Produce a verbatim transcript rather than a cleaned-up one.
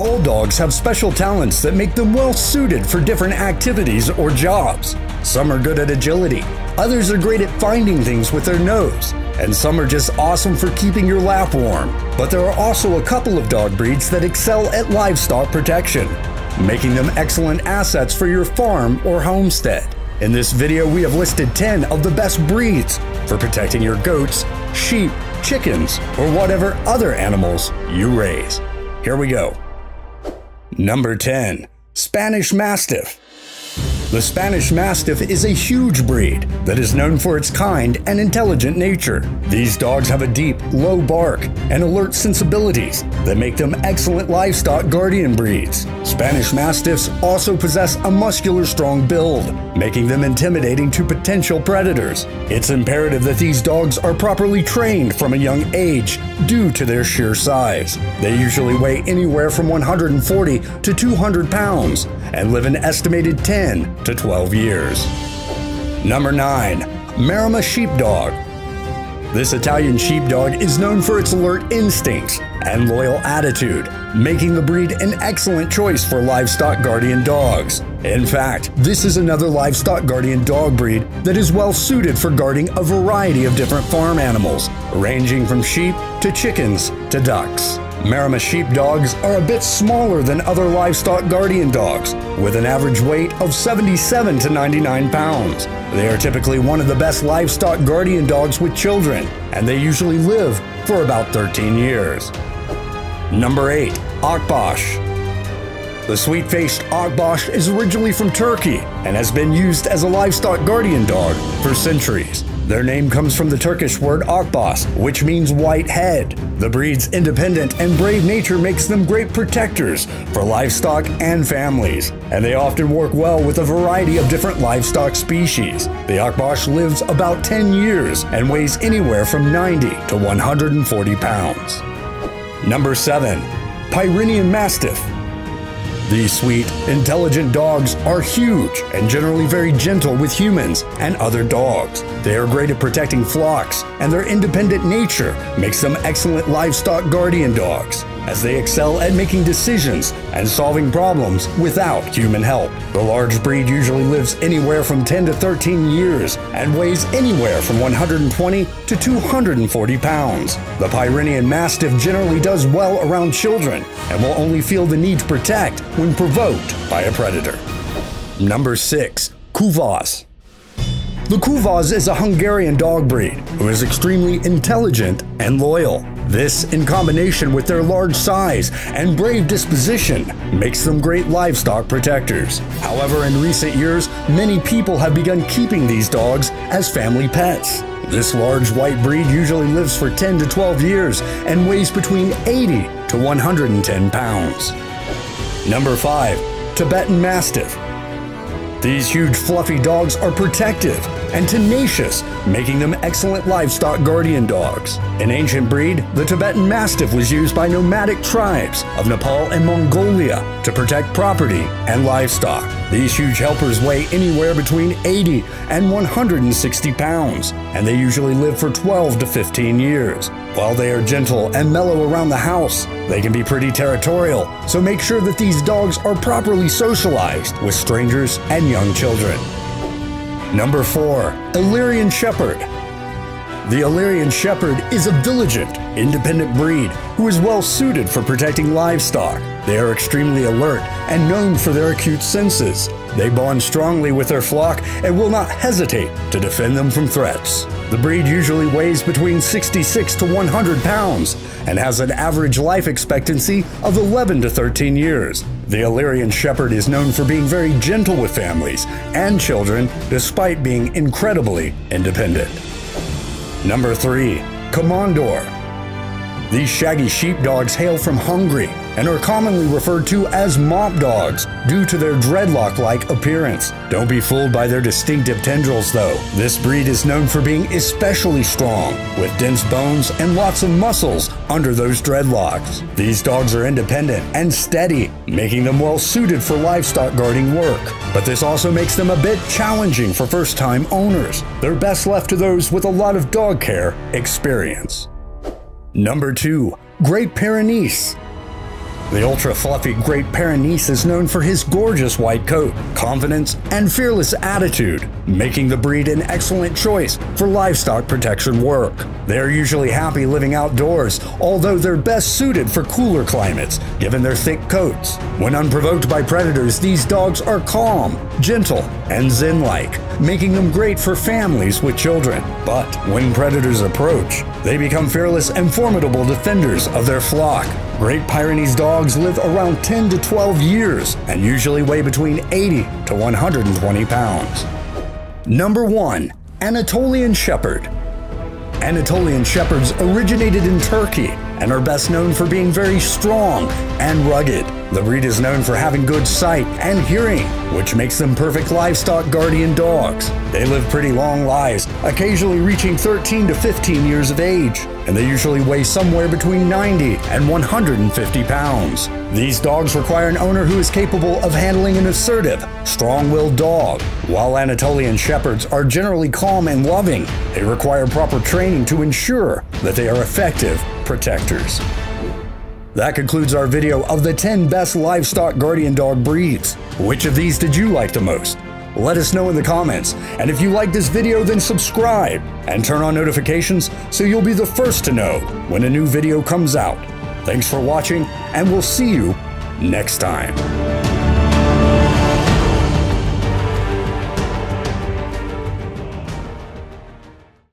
All dogs have special talents that make them well suited for different activities or jobs. Some are good at agility, others are great at finding things with their nose, and some are just awesome for keeping your lap warm. But there are also a couple of dog breeds that excel at livestock protection, making them excellent assets for your farm or homestead. In this video, we have listed ten of the best breeds for protecting your goats, sheep, chickens, or whatever other animals you raise. Here we go. Number ten. Spanish Mastiff. The Spanish Mastiff is a huge breed that is known for its kind and intelligent nature. These dogs have a deep, low bark and alert sensibilities that make them excellent livestock guardian breeds. Spanish Mastiffs also possess a muscular, strong build, making them intimidating to potential predators. It's imperative that these dogs are properly trained from a young age due to their sheer size. They usually weigh anywhere from one hundred forty to two hundred pounds and live an estimated ten to twelve years. Number nine. Maremma Sheepdog. This Italian sheepdog is known for its alert instincts and loyal attitude, making the breed an excellent choice for livestock guardian dogs. In fact, this is another livestock guardian dog breed that is well suited for guarding a variety of different farm animals, ranging from sheep to chickens to ducks. Maremma sheepdogs are a bit smaller than other livestock guardian dogs, with an average weight of seventy-seven to ninety-nine pounds. They are typically one of the best livestock guardian dogs with children, and they usually live for about thirteen years. Number eight. Akbash. The sweet-faced Akbash is originally from Turkey and has been used as a livestock guardian dog for centuries. Their name comes from the Turkish word akbas, which means white head. The breed's independent and brave nature makes them great protectors for livestock and families, and they often work well with a variety of different livestock species. The Akbash lives about ten years and weighs anywhere from ninety to one hundred forty pounds. Number seven. Pyrenean Mastiff. These sweet, intelligent dogs are huge and generally very gentle with humans and other dogs. They are great at protecting flocks, and their independent nature makes them excellent livestock guardian dogs, as they excel at making decisions and solving problems without human help. The large breed usually lives anywhere from ten to thirteen years and weighs anywhere from one hundred twenty to two hundred forty pounds. The Pyrenean Mastiff generally does well around children and will only feel the need to protect when provoked by a predator. Number six. Kuvas. The Kuvas is a Hungarian dog breed who is extremely intelligent and loyal. This, in combination with their large size and brave disposition, makes them great livestock protectors. However, in recent years, many people have begun keeping these dogs as family pets. This large white breed usually lives for ten to twelve years and weighs between eighty to one hundred ten pounds. Number five. Tibetan Mastiff. These huge fluffy dogs are protective and tenacious, making them excellent livestock guardian dogs. An ancient breed, the Tibetan Mastiff was used by nomadic tribes of Nepal and Mongolia to protect property and livestock. These huge helpers weigh anywhere between eighty and one hundred sixty pounds, and they usually live for twelve to fifteen years. While they are gentle and mellow around the house, they can be pretty territorial, so make sure that these dogs are properly socialized with strangers and young children. Number four. Illyrian Shepherd. The Illyrian Shepherd is a vigilant, independent breed who is well suited for protecting livestock. They are extremely alert and known for their acute senses. They bond strongly with their flock and will not hesitate to defend them from threats. The breed usually weighs between sixty-six to one hundred pounds and has an average life expectancy of eleven to thirteen years. The Illyrian Shepherd is known for being very gentle with families and children despite being incredibly independent. Number three. Komondor. These shaggy sheepdogs hail from Hungary and are commonly referred to as mop dogs due to their dreadlock-like appearance. Don't be fooled by their distinctive tendrils, though. This breed is known for being especially strong, with dense bones and lots of muscles under those dreadlocks. These dogs are independent and steady, making them well suited for livestock guarding work. But this also makes them a bit challenging for first-time owners. They're best left to those with a lot of dog care experience. Number two. Great Pyrenees. The ultra-fluffy Great Pyrenees is known for his gorgeous white coat, confidence, and fearless attitude, making the breed an excellent choice for livestock protection work. They're usually happy living outdoors, although they're best suited for cooler climates, given their thick coats. When unprovoked by predators, these dogs are calm, gentle, and zen-like, making them great for families with children. But when predators approach, they become fearless and formidable defenders of their flock. Great Pyrenees dogs live around ten to twelve years and usually weigh between eighty to one hundred twenty pounds. Number one. Anatolian Shepherd. Anatolian Shepherds originated in Turkey and are best known for being very strong and rugged. The breed is known for having good sight and hearing, which makes them perfect livestock guardian dogs. They live pretty long lives, occasionally reaching thirteen to fifteen years of age, and they usually weigh somewhere between ninety and one hundred fifty pounds. These dogs require an owner who is capable of handling an assertive, strong-willed dog. While Anatolian Shepherds are generally calm and loving, they require proper training to ensure that they are effective protectors. That concludes our video of the ten best livestock guardian dog breeds. Which of these did you like the most? Let us know in the comments. And if you like this video, then subscribe and turn on notifications so you'll be the first to know when a new video comes out. Thanks for watching, and we'll see you next time.